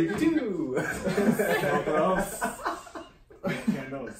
Take two! Candles.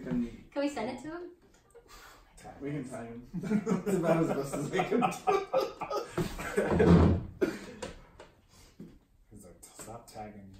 Can we send it to him? We can try him. It's about as best as we can do. He's like, stop tagging me.